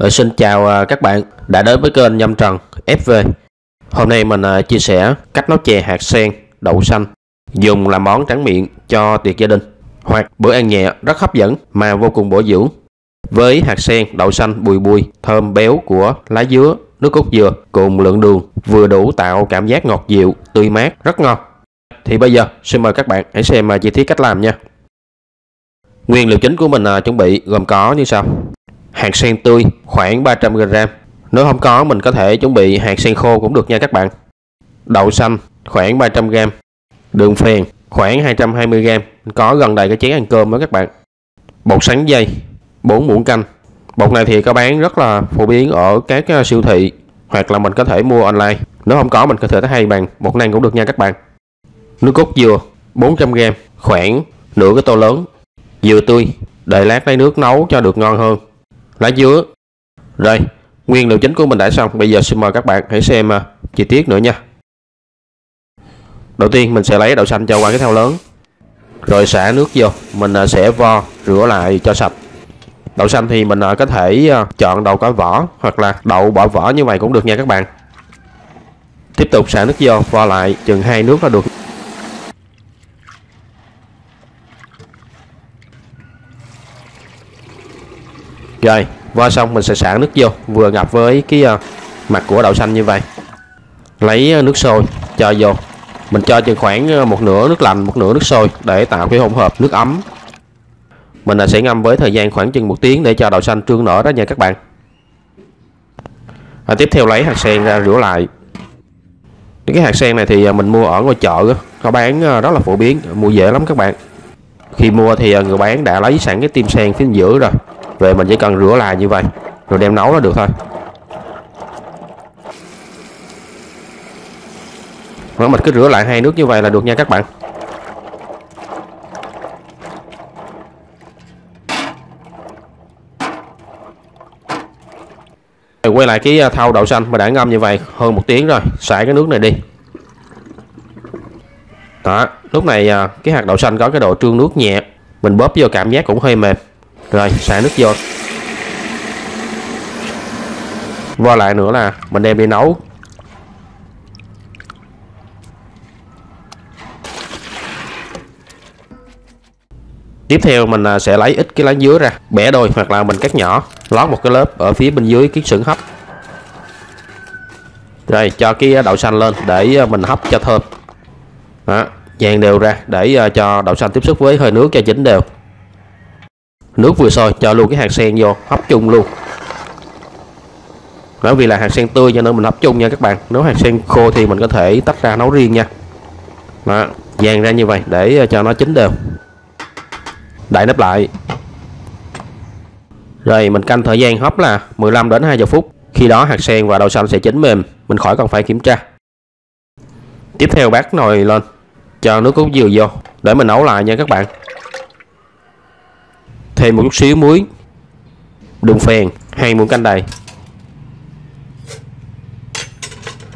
Xin chào các bạn đã đến với kênh Nhâm Trần FV. Hôm nay mình chia sẻ cách nấu chè hạt sen đậu xanh dùng làm món tráng miệng cho tiệc gia đình hoặc bữa ăn nhẹ rất hấp dẫn mà vô cùng bổ dưỡng. Với hạt sen đậu xanh bùi bùi thơm béo của lá dứa, nước cốt dừa cùng lượng đường vừa đủ tạo cảm giác ngọt dịu, tươi mát, rất ngon. Thì bây giờ xin mời các bạn hãy xem chi tiết cách làm nha. Nguyên liệu chính của mình chuẩn bị gồm có như sau: hạt sen tươi khoảng 300g, nếu không có mình có thể chuẩn bị hạt sen khô cũng được nha các bạn. Đậu xanh khoảng 300g, đường phèn khoảng 220g, có gần đầy cái chén ăn cơm đó các bạn. Bột sắn dây 4 muỗng canh. Bột này thì có bán rất là phổ biến ở các siêu thị hoặc là mình có thể mua online, nếu không có mình có thể thay bằng bột năng cũng được nha các bạn. Nước cốt dừa 400g, khoảng nửa cái tô lớn. Dừa tươi, để lát lấy nước nấu cho được ngon hơn. Lá dứa. Rồi, nguyên liệu chính của mình đã xong. Bây giờ xin mời các bạn hãy xem chi tiết nữa nha. Đầu tiên mình sẽ lấy đậu xanh cho qua cái thau lớn, rồi xả nước vô. Mình sẽ vo rửa lại cho sạch. Đậu xanh thì mình có thể chọn đậu có vỏ hoặc là đậu bỏ vỏ như vậy cũng được nha các bạn. Tiếp tục xả nước vô, vo lại chừng 2 nước là được. Rồi, vo xong mình sẽ xả nước vô, vừa ngập với cái mặt của đậu xanh như vậy. Lấy nước sôi cho vô. Mình cho chừng khoảng một nửa nước lạnh, một nửa nước sôi để tạo cái hỗn hợp nước ấm. Mình sẽ ngâm với thời gian khoảng chừng 1 tiếng để cho đậu xanh trương nở đó nha các bạn. Tiếp theo lấy hạt sen ra rửa lại. Cái hạt sen này thì mình mua ở ngoài chợ, có bán rất là phổ biến, mua dễ lắm các bạn. Khi mua thì người bán đã lấy sẵn cái tim sen phía giữa rồi, về mình chỉ cần rửa lại như vậy rồi đem nấu là được thôi. Rồi mình cứ rửa lại 2 nước như vậy là được nha các bạn. Rồi quay lại cái thau đậu xanh mà đã ngâm như vậy hơn 1 tiếng rồi, xả cái nước này đi. Đó, lúc này cái hạt đậu xanh có cái độ trương nước nhẹ, mình bóp vô cảm giác cũng hơi mềm. Rồi xả nước vô, vo lại nữa là mình đem đi nấu. Tiếp theo mình sẽ lấy ít cái lá dứa ra, bẻ đôi hoặc là mình cắt nhỏ, lót một cái lớp ở phía bên dưới cái xửng hấp. Rồi cho cái đậu xanh lên để mình hấp cho thơm. Đó, dàn đều ra để cho đậu xanh tiếp xúc với hơi nước cho chín đều. Nước vừa sôi cho luôn cái hạt sen vô, hấp chung luôn. Bởi vì là hạt sen tươi cho nên mình hấp chung nha các bạn. Nếu hạt sen khô thì mình có thể tách ra nấu riêng nha. Đó, dàn ra như vậy để cho nó chín đều. Đậy nắp lại. Rồi mình canh thời gian hấp là 15 đến 20 phút. Khi đó hạt sen và đậu xanh sẽ chín mềm, mình khỏi cần phải kiểm tra. Tiếp theo bác nồi lên, cho nước cốt dừa vô để mình nấu lại nha các bạn. Thêm một chút xíu muối. Đường phèn 2 muỗng canh đầy.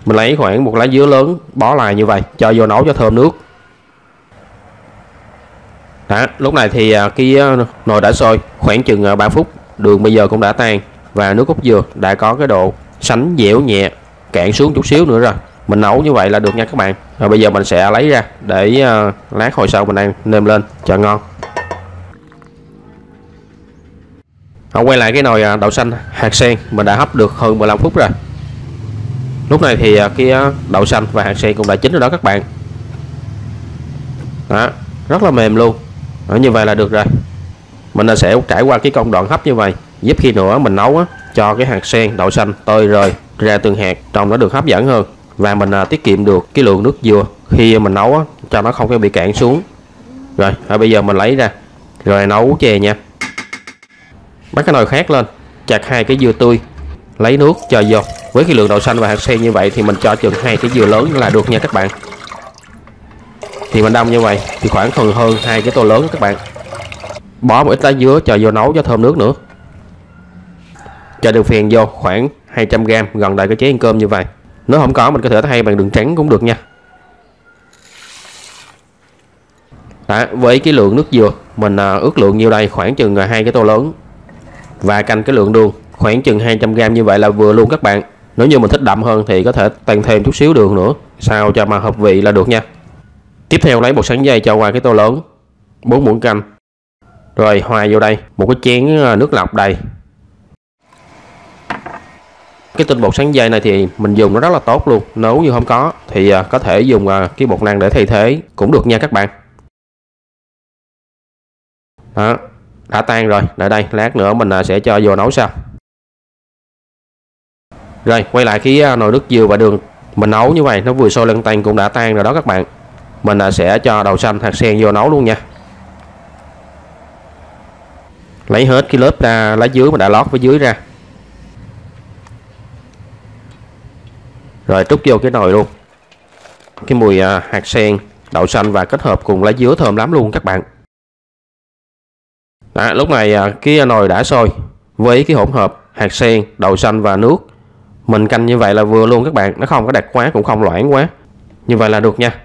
Mình lấy khoảng một lá dứa lớn bó lại như vậy, cho vô nấu cho thơm nước. Đó, lúc này thì cái nồi đã sôi khoảng chừng 3 phút. Đường bây giờ cũng đã tan và nước cốt dừa đã có cái độ sánh dẻo nhẹ, cạn xuống chút xíu nữa rồi. Mình nấu như vậy là được nha các bạn. Rồi bây giờ mình sẽ lấy ra để lát hồi sau mình ăn nêm lên cho ngon. Quay lại cái nồi đậu xanh hạt sen mình đã hấp được hơn 15 phút rồi. Lúc này thì cái đậu xanh và hạt sen cũng đã chín rồi đó các bạn. Đó, rất là mềm luôn. Đó, như vậy là được rồi. Mình sẽ trải qua cái công đoạn hấp như vậy, giúp khi nữa mình nấu cho cái hạt sen đậu xanh tơi rời ra từng hạt, trông nó được hấp dẫn hơn và mình tiết kiệm được cái lượng nước dừa khi mình nấu cho nó không có bị cạn xuống. Rồi, bây giờ mình lấy ra rồi nấu chè nha. Bắt cái nồi khác lên, chặt 2 cái dừa tươi, lấy nước cho vô. Với cái lượng đậu xanh và hạt sen như vậy thì mình cho chừng 2 cái dừa lớn là được nha các bạn. Thì mình đâm như vậy thì khoảng phần hơn 2 cái tô lớn các bạn. Bỏ một ít lá dứa cho vô nấu cho thơm nước nữa. Cho đường phèn vô khoảng 200g, gần đầy cái chén ăn cơm như vậy. Nếu không có mình có thể thay bằng đường trắng cũng được nha. Đó, với cái lượng nước dừa mình ước lượng nhiêu đây khoảng chừng 2 cái tô lớn. Và canh cái lượng đường khoảng chừng 200g như vậy là vừa luôn các bạn. Nếu như mình thích đậm hơn thì có thể tăng thêm chút xíu đường nữa, sao cho mà hợp vị là được nha. Tiếp theo lấy bột sắn dây cho qua cái tô lớn, 4 muỗng canh. Rồi hòa vô đây một cái chén nước lọc đầy. Cái tinh bột sắn dây này thì mình dùng nó rất là tốt luôn. Nếu như không có thì có thể dùng cái bột năng để thay thế cũng được nha các bạn. Đó, đã tan rồi, lại đây lát nữa mình sẽ cho vô nấu sau. Rồi quay lại cái nồi nước dừa và đường, mình nấu như vậy nó vừa sôi lăn tăn cũng đã tan rồi đó các bạn. Mình sẽ cho đậu xanh, hạt sen vô nấu luôn nha. Lấy hết cái lớp lá dứa mà đã lót với dưới ra. Rồi trút vô cái nồi luôn. Cái mùi hạt sen, đậu xanh và kết hợp cùng lá dứa thơm lắm luôn các bạn. Đó, lúc này cái nồi đã sôi với cái hỗn hợp hạt sen, đậu xanh và nước. Mình canh như vậy là vừa luôn các bạn, nó không có đặc quá cũng không loãng quá. Như vậy là được nha.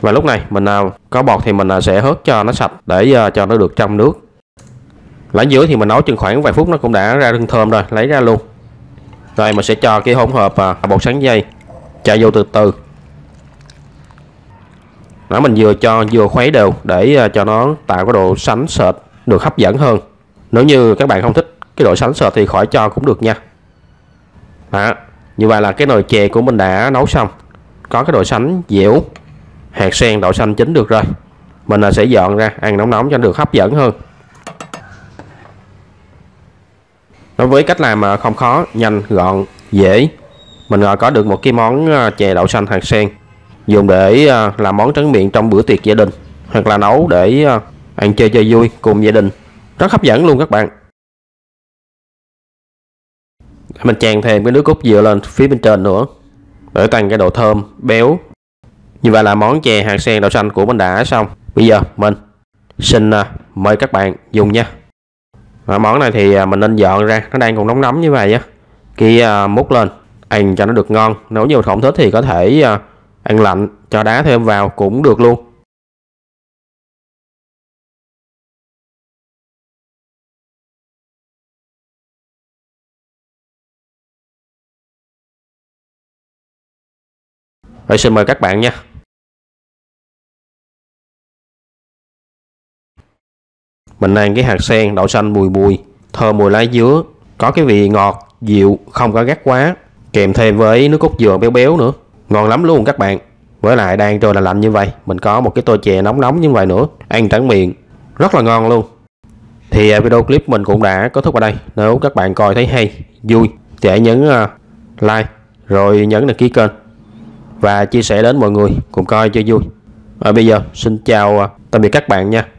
Và lúc này mình có bọt thì mình sẽ hớt cho nó sạch để cho nó được trong nước. Lá dứa thì mình nấu chừng khoảng vài phút nó cũng đã ra hương thơm rồi, lấy ra luôn. Rồi mình sẽ cho cái hỗn hợp bột sắn dây cho vô từ từ. Đó, mình vừa khuấy đều để cho nó tạo cái độ sánh sệt được hấp dẫn hơn. Nếu như các bạn không thích cái độ sánh sệt thì khỏi cho cũng được nha. Đó, như vậy là cái nồi chè của mình đã nấu xong, có cái độ sánh dẻo, hạt sen, đậu xanh chín được rồi. Mình sẽ dọn ra ăn nóng nóng cho nó được hấp dẫn hơn. Đối với cách làm mà không khó, nhanh, gọn, dễ, mình có được một cái món chè đậu xanh hạt sen dùng để làm món tráng miệng trong bữa tiệc gia đình hoặc là nấu để ăn chơi chơi vui cùng gia đình, rất hấp dẫn luôn các bạn. Mình chèn thêm cái nước cốt dừa lên phía bên trên nữa để tăng cái độ thơm béo. Như vậy là món chè hạt sen đậu xanh của mình đã xong. Bây giờ mình xin mời các bạn dùng nha. Và món này thì mình nên dọn ra, nó đang còn nóng nóng như vậy á, khi múc lên ăn cho nó được ngon. Nếu như không thích thì có thể ăn lạnh, cho đá thêm vào cũng được luôn. Rồi xin mời các bạn nha. Mình ăn cái hạt sen đậu xanh bùi bùi, thơm mùi lá dứa, có cái vị ngọt dịu, không có gắt quá, kèm thêm với nước cốt dừa béo béo nữa, ngon lắm luôn các bạn. Với lại đang trời là lạnh như vậy, mình có một cái tô chè nóng nóng như vậy nữa, ăn tráng miệng rất là ngon luôn. Thì video clip mình cũng đã kết thúc ở đây. Nếu các bạn coi thấy hay, vui thì hãy nhấn like rồi nhấn đăng ký kênh và chia sẻ đến mọi người cùng coi cho vui. Bây giờ xin chào tạm biệt các bạn nha.